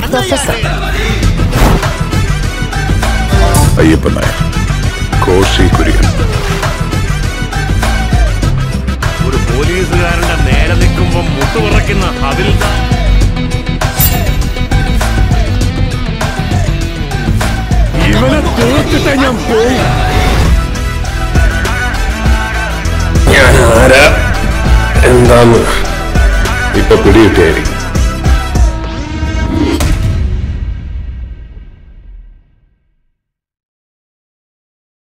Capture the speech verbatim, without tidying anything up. மார்த்தாசா ஐயப்பனாய் கோசி குரியன் ஒரு போலீஸ்காரന്റെ നേരെ നിൽക്കുമ്പോൾ മുട്ടുവിറക്കുന്ന അതിൽ ഇവനെ തീർത്തിട്ടേ ഞാൻ പോയി ഞാൻ ആരാ എന്താന്ന് ഇപ്പൊ പിടിയിട്ടായിരിക്കും